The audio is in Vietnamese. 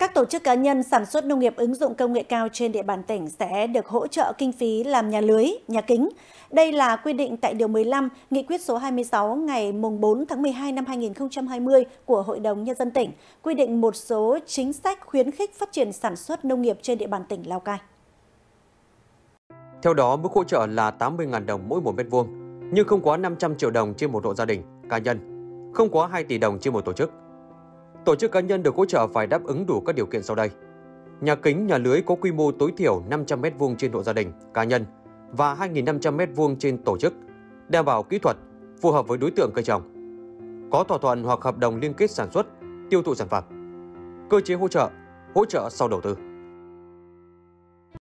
Các tổ chức cá nhân sản xuất nông nghiệp ứng dụng công nghệ cao trên địa bàn tỉnh sẽ được hỗ trợ kinh phí làm nhà lưới, nhà kính. Đây là quy định tại Điều 15, Nghị quyết số 26 ngày 4 tháng 12 năm 2020 của Hội đồng Nhân dân tỉnh, quy định một số chính sách khuyến khích phát triển sản xuất nông nghiệp trên địa bàn tỉnh Lào Cai. Theo đó, mức hỗ trợ là 80.000 đồng mỗi 1 m2, nhưng không quá 500 triệu đồng trên một hộ gia đình, cá nhân, không quá 2 tỷ đồng trên một tổ chức. Tổ chức cá nhân được hỗ trợ phải đáp ứng đủ các điều kiện sau đây: nhà kính, nhà lưới có quy mô tối thiểu 500 m2 trên hộ gia đình, cá nhân và 2.500 m2 trên tổ chức, đảm bảo kỹ thuật, phù hợp với đối tượng cây trồng, có thỏa thuận hoặc hợp đồng liên kết sản xuất, tiêu thụ sản phẩm. Cơ chế hỗ trợ sau đầu tư.